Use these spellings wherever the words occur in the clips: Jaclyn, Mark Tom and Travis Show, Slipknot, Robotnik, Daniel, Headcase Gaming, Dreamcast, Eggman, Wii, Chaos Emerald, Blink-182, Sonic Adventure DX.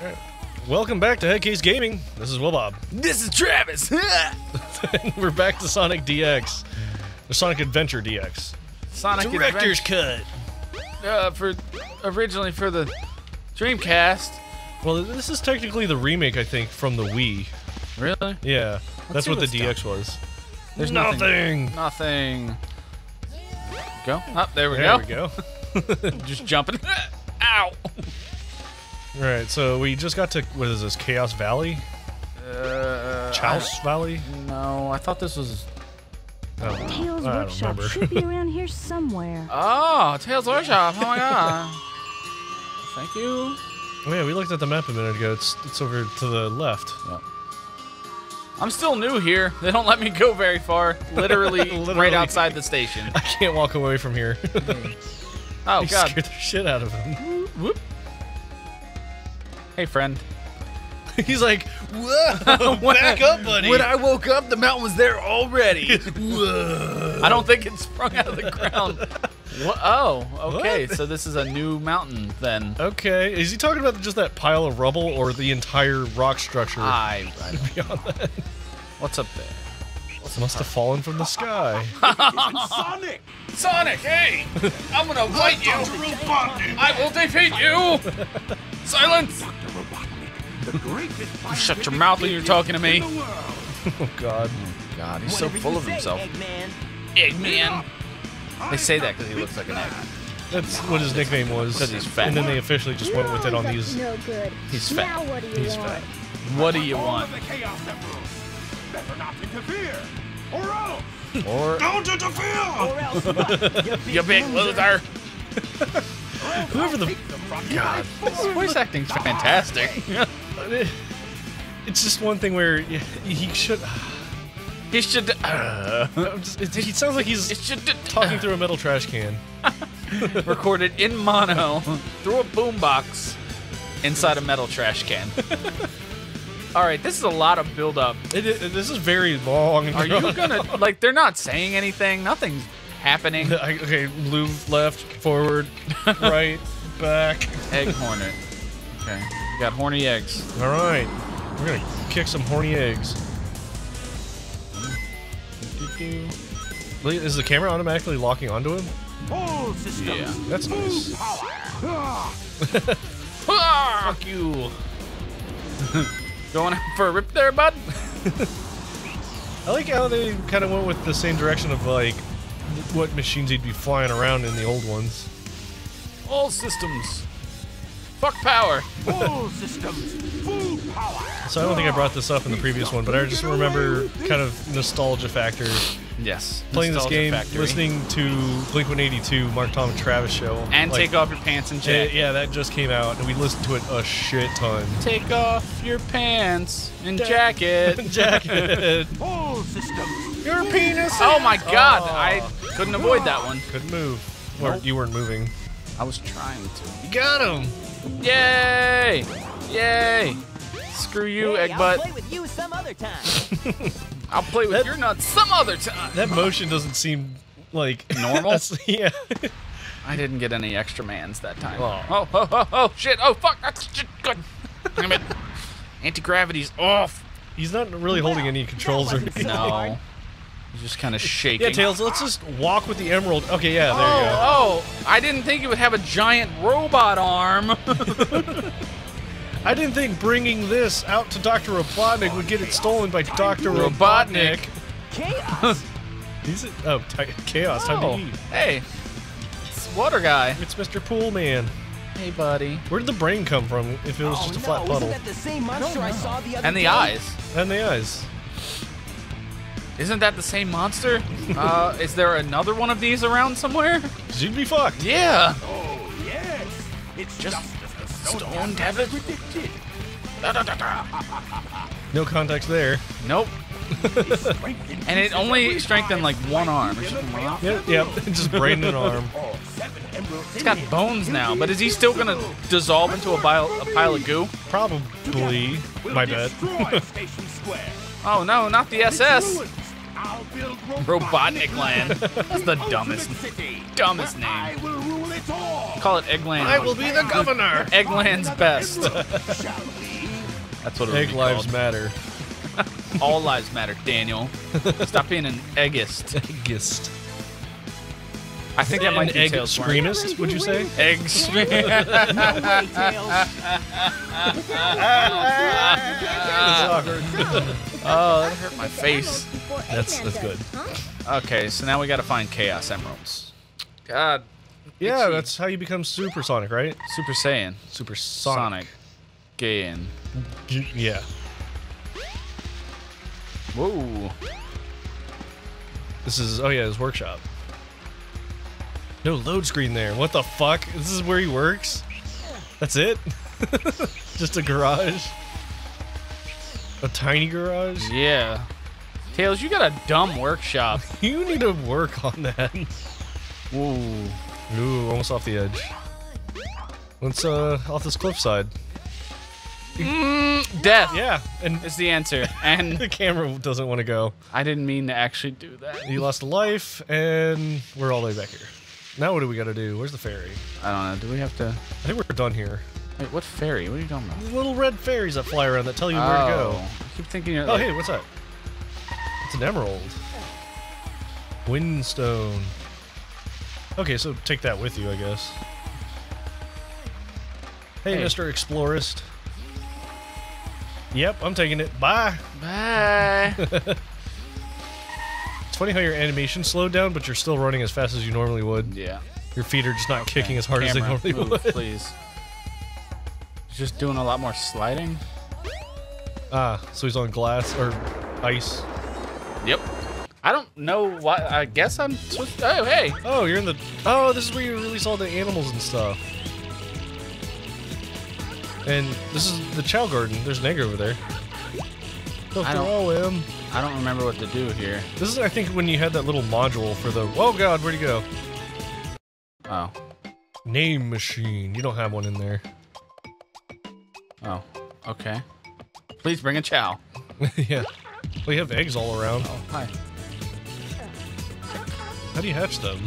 Alright. Welcome back to Headcase Gaming. This is Will Bob. This is Travis. And we're back to Sonic DX. Or Sonic Adventure DX. Sonic Director's Adventure. Cut. Originally for the Dreamcast. Well, this is technically the remake, I think, from the Wii. Really? Yeah. That's what the DX was. There's nothing. Go. Oh, there we go. Just jumping. Ow! Alright, so we just got to, what is this, Chaos Valley? Chaos Valley? No, I thought this was... Tails Workshop should be around here somewhere. Oh, Tails Workshop, oh my god. Thank you. Oh yeah, we looked at the map a minute ago, it's over to the left. Yep. I'm still new here. They don't let me go very far. Literally right outside the station. I can't walk away from here. Oh, God. Scared the shit out of him. Whoop. Hey, friend. He's like, whoa, back up, buddy. When I woke up, the mountain was there already. Whoa. I don't think it sprung out of the ground. Oh, okay. What? So this is a new mountain, then. Okay. Is he talking about just that pile of rubble or the entire rock structure? I don't know. That? What's up there? Must have fallen from the sky. Sonic! Sonic, hey! I'm gonna fight you! I will defeat you! Silence! You shut your mouth when you're talking to me. Oh God. Oh God, he's so full of himself. Eggman! They say that because he looks like an egg. That's what his nickname was. Because he's fat. And then they officially just went with it on these. He's fat. He's fat. What do you want? Better not interfere, or else. Or don't interfere, or else. You big loser. Whoever the God, this voice acting's fantastic. It's just one thing where he should. He should. It sounds like he's talking through a metal trash can. Recorded in mono through a boombox inside a metal trash can. All right, this is a lot of build-up. This is very long. Are you gonna like? They're not saying anything. Nothing's happening. Okay, move left, forward, right, back. Egg hornet. Okay, we got horny eggs. All right, we're gonna kick some horny eggs. Is the camera automatically locking onto him? Oh, yeah, that's nice. Fuck you. Going for a rip there, bud? I like how they kind of went with the same direction of, like, what machines he'd be flying around in the old ones. All systems. Fuck power. All systems. Full power. So I don't think I brought this up in the previous one, but I just remember kind of nostalgia factor. Yes. Playing this game, listening to Blink-182, Mark Tom and Travis Show. And like, Take Off Your Pants and Jacket. Yeah, that just came out, and we listened to it a shit ton. Take off your pants and jacket. Jacket. All systems. Your penis. Oh my God, I couldn't avoid that one. Couldn't move. Nope. Or you weren't moving. I was trying to. You got him. Yay! Yay! Screw you, hey, egg butt. I'll play with you some other time. I'll play with your nuts some other time. That motion doesn't seem like normal. Yeah. I didn't get any extra mans that time. Oh, oh, oh, oh, shit. Oh, fuck. That's shit. Good. Damn it. Anti-gravity's off. He's not really holding any controls or anything. No. He's just kind of shaking. Yeah, Tails, let's just walk with the emerald. Okay, yeah, there you go. Oh, I didn't think it would have a giant robot arm. I didn't think bringing this out to Dr. Robotnik would get it stolen by Dr. Robotnik. Chaos. Chaos. Oh, hey, it's Water Guy. It's Mr. Pool Man. Hey, buddy. Where did the brain come from? If it was just a flat puddle. Isn't that the same monster I saw the other day? Eyes. And the eyes. Isn't that the same monster? Is there another one of these around somewhere? You'd be fucked. Yeah. Oh yes. It's just. Stone Devil. No context there. Nope. And it only strengthened like one arm. Yep. Just brain and arm. It's got bones now, but is he still gonna dissolve into a pile of goo? Probably. My bad. Oh no, not the SS. Robotnik Land. That's the dumbest name. call it Eggland. I will be the governor. Eggland's best. That's what it Egg lives called. Matter. All lives matter, Daniel. Stop being an eggist. Eggist. I think that might be egg screamist, would you say? Egg Oh, that hurt my face. That's good. Okay, so now we gotta find Chaos Emeralds. God. Yeah, that's how you become supersonic, right? Super Saiyan. Supersonic. Gayan. Yeah. Whoa. This is, oh yeah, his workshop. No load screen there. What the fuck? This is where he works? That's it? Just a garage? A tiny garage? Yeah. Tails, you got a dumb workshop. You need to work on that. Whoa. Ooh, almost off the edge. Let's, off this cliffside. Death. Yeah, and is the answer. And the camera doesn't want to go. I didn't mean to actually do that. You lost a life, and we're all the way back here. Now what do we got to do? Where's the ferry? I don't know. Do we have to? I think we're done here. Wait, what ferry? What are you talking about? The little red ferries that fly around that tell you where to go. I keep thinking. Oh, hey, what's that? It's an emerald. Windstone. Okay, so take that with you, I guess. Hey. Mr. Explorist. Yep, I'm taking it. Bye. Bye. It's funny how your animation slowed down, but you're still running as fast as you normally would. Yeah. Your feet are just not kicking as hard as they normally would. Please. Just doing a lot more sliding. Ah, so he's on glass or ice. Yep. I don't know why. I guess I'm. Oh, hey. Oh, you're in the. Oh, this is where you release all the animals and stuff. And this is the Chow Garden. There's an egg over there. Go throw him. I don't remember what to do here. This is, I think, when you had that little module for the. Oh God, where'd he go? Oh. Name machine. You don't have one in there. Oh. Okay. Please bring a Chow. Yeah. Well, you have eggs all around. Oh, hi. How do you hatch them?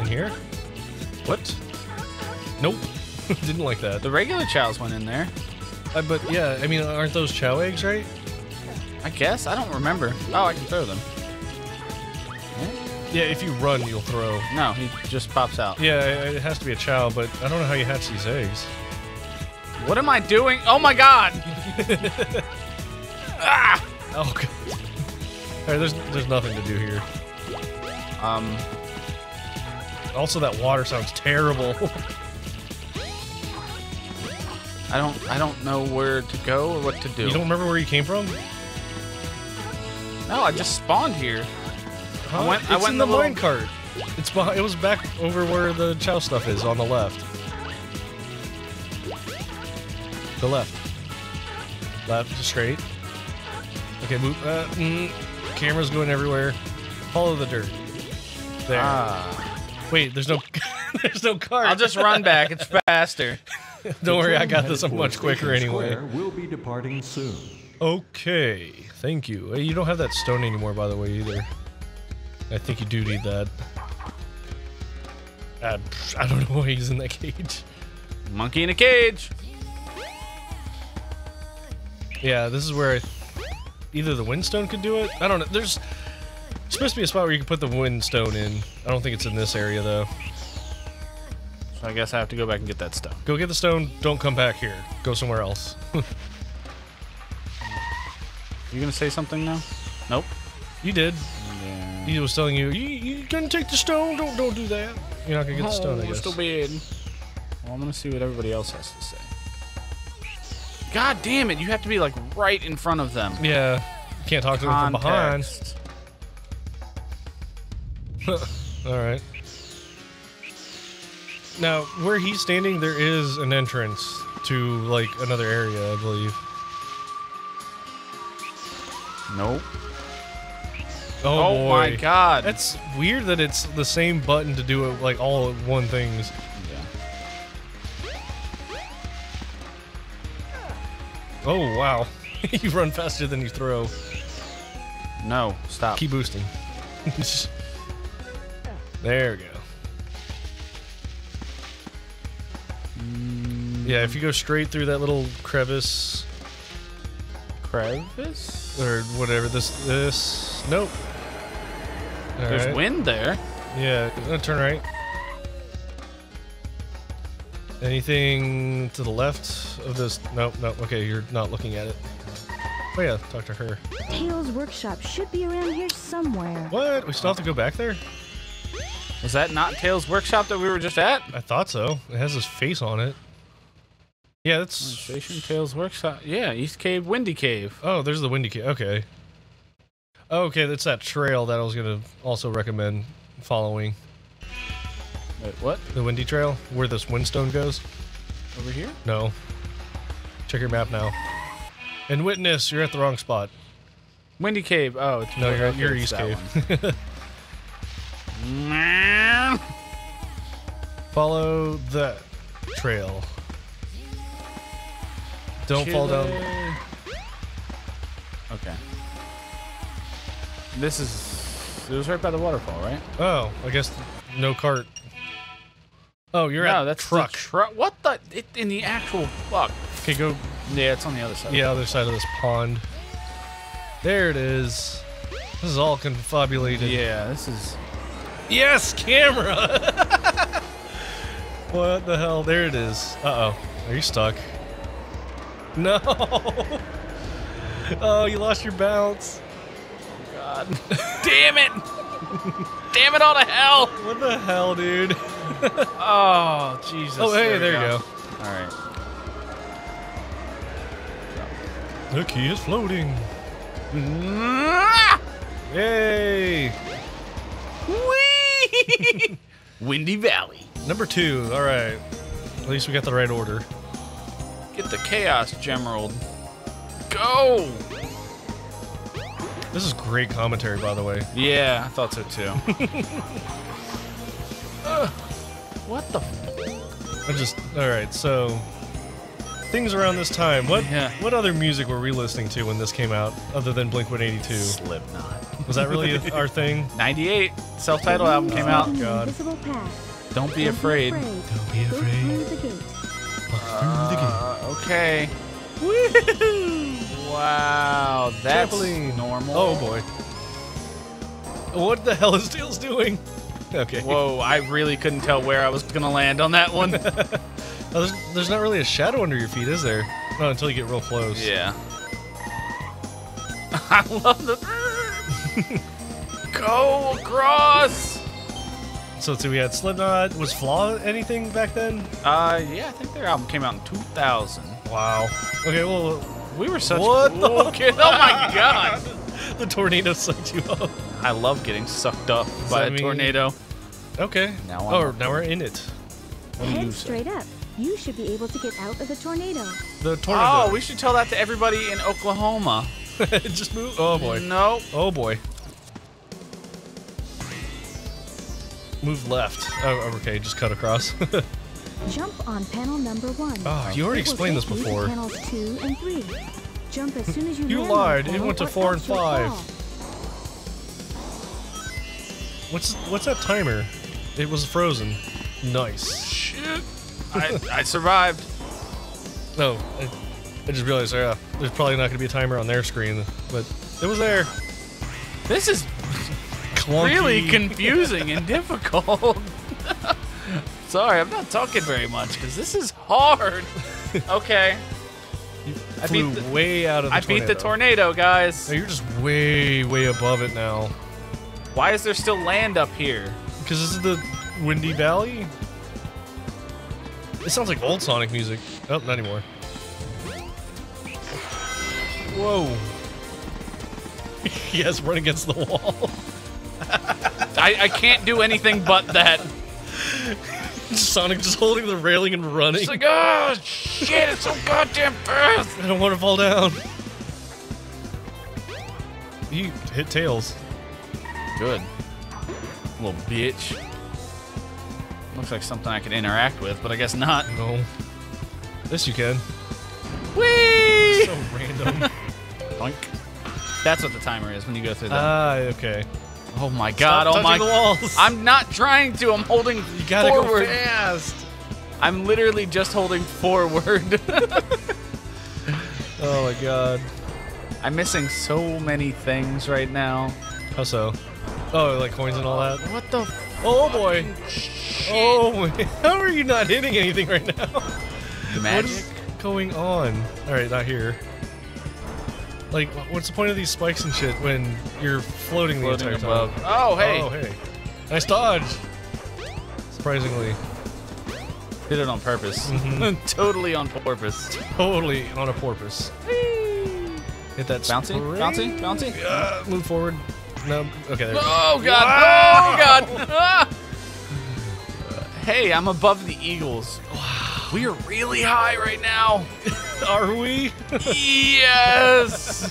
In here? What? Nope. Didn't like that. The regular chows went in there. But yeah, I mean, aren't those chow eggs, right? I guess. I don't remember. Oh, I can throw them. Yeah, if you run, you'll throw. No, he just pops out. Yeah, it has to be a chow, but I don't know how you hatch these eggs. What am I doing? Oh my God! Ah! Oh God. All right, there's nothing to do here. Also, that water sounds terrible. I don't know where to go or what to do. You don't remember where you came from? No, I just spawned here. Huh? I went in the minecart. It's behind, it was back over where the chow stuff is on the left. The left. Left, straight. Okay, move. Camera's going everywhere. Follow the dirt. There. Ah. Wait, there's no there's no cart. I'll just run back. It's faster. Don't worry, I got this. I'm much quicker anyway. We'll be departing soon. Okay, thank you. You don't have that stone anymore, by the way, either. I think you do need that. I don't know why he's in that cage. Monkey in a cage. Yeah, this is where either the windstone could do it. I don't know. There's supposed to be a spot where you can put the windstone in. I don't think it's in this area though. I guess I have to go back and get that stone. Go get the stone. Don't come back here. Go somewhere else. You gonna say something now? Nope. You did. Yeah. He was telling you, you gonna take the stone? Don't do that. You're not gonna get the stone, I guess. Still bad. Well, I'm gonna see what everybody else has to say. God damn it! You have to be like right in front of them. Yeah. You can't talk to them from behind. All right. Now, where he's standing, there is an entrance to, like, another area, I believe. Nope. Oh boy. My God. That's weird that it's the same button to do it, like, all at one things. Yeah. Oh, wow. You run faster than you throw. No, stop. Keep boosting. There we go. Yeah, if you go straight through that little crevice. Crevice? Or whatever. This. Nope. All There's right. wind there. Yeah, turn right. Anything to the left of this? Nope, nope. Okay, you're not looking at it. Oh yeah, talk to her. Tails' workshop should be around here somewhere. What? We still have to go back there? Was that not Tails' workshop that we were just at? I thought so. It has his face on it. Yeah, that's Station Tails' workshop. Yeah, East Cave, Windy Cave. Oh, there's the Windy Cave. Okay. Okay, that's that trail that I was gonna also recommend following. Wait, what? The Windy Trail, where this windstone goes. Over here? No. Check your map now. And witness, you're at the wrong spot. Windy Cave. Oh, it's no, you're East Cave. Follow the trail. Don't fall down. Okay. This is. It was right by the waterfall, right? Oh, I guess no cart. Oh, you're at that's truck. What the? In the actual fuck. Okay, go. Yeah, it's on the other side. Yeah, other side of this pond. There it is. This is all confabulated. Yeah, this is... Yes, camera! What the hell? There it is. Uh-oh. Are you stuck? No! Oh, you lost your bounce. Oh, God. Damn it! Damn it all to hell! What the hell, dude? Oh, Jesus. Oh, hey, there you go. All right. The key is floating. Yay! Whee! Windy Valley. Number 2. All right. At least we got the right order. Get the Chaos Gemerald. Go! This is great commentary, by the way. Yeah, I thought so too. What the? All right. So. Things around this time. What other music were we listening to when this came out, other than Blink-182? Slipknot. Was that really our thing? 98 self-titled album came out. God. Don't be afraid. Don't be afraid. Walk through the gate. Okay. Woohoo! Wow, that's normal. Oh boy. What the hell is Tails doing? Okay. Whoa! I really couldn't tell where I was gonna land on that one. Oh, there's not really a shadow under your feet, is there? Not until you get real close. Yeah. I love the... Go across! So we had Slipknot. Was Flaw anything back then? Yeah, I think their album came out in 2000. Wow. Okay, well... We were such... What the kids. Oh my god! The tornado sucked you up. I love getting sucked up by a tornado. Okay. Now now we're in it. Head straight up. You should be able to get out of the tornado. The tornado. Oh, we should tell that to everybody in Oklahoma. Just move. Oh boy. No. Oh boy. Move left. Oh, okay. Just cut across. Jump on panel number 1. Oh, you already explained this before. Panels 2 and 3. Jump as soon as you. You lied. It went to 4 and 5. What's that timer? It was frozen. Nice. Shit. I survived. No, I just realized there's probably not going to be a timer on their screen, but it was there. This is really confusing and difficult. Sorry, I'm not talking very much because this is hard. Okay. I flew way out of the tornado. I beat the tornado, guys. No, you're just way above it now. Why is there still land up here? Because this is the Windy Valley. It sounds like old Sonic music. Oh, not anymore. Whoa. Yes, run against the wall. I can't do anything but that. Sonic just holding the railing and running. It's like, oh, shit, it's so goddamn fast. I don't want to fall down. You hit Tails. Good. Little bitch. Looks like something I could interact with, but I guess not. No. This you can. Whee! So random. Boink. That's what the timer is when you go through that. Ah, okay. Oh my god, Stop touching the walls. I'm not trying to, I'm holding forward. You gotta go fast. I'm literally just holding forward. Oh my god. I'm missing so many things right now. How so? Oh, like coins and all that? What the fuck? Oh boy. Shit. Oh, how are you not hitting anything right now? Magic? What is going on? Alright, not here. Like, what's the point of these spikes and shit when you're floating the entire time? Oh, hey! Oh, hey. Nice dodge! Surprisingly. Did it on purpose. Mm-hmm. Totally on purpose. Totally on a porpoise. Hit that bouncy, bouncy, bouncy. Move forward. No. Okay. There we go. Oh god! Wow. Oh god! Hey, I'm above the Eagles. Wow. We are really high right now. Are we? Yes.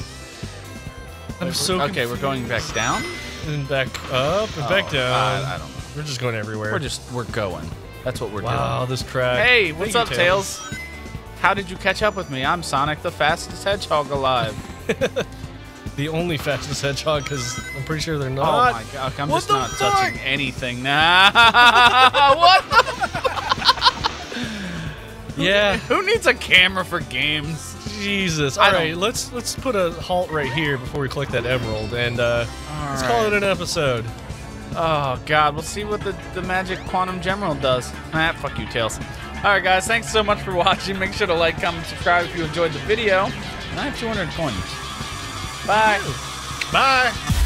I'm so confused. Okay, we're going back down and back up and back down. I don't know. We're just going everywhere. We're going. That's what we're doing. Wow, this track. Hey, what's up, Tails? How did you catch up with me? I'm Sonic, the fastest hedgehog alive. The only fastest hedgehog, because I'm pretty sure they're not. Oh my god, I'm just not touching anything. Nah. What the fuck? Yeah. Who needs a camera for games? Jesus. All right, let's put a halt right here before we collect that emerald, and let's call it an episode. Oh god, we'll see what the magic quantum gemerald does. Ah, fuck you, Tails. Alright guys, thanks so much for watching. Make sure to like, comment, subscribe if you enjoyed the video. And I have 200 coins. Bye. Bye.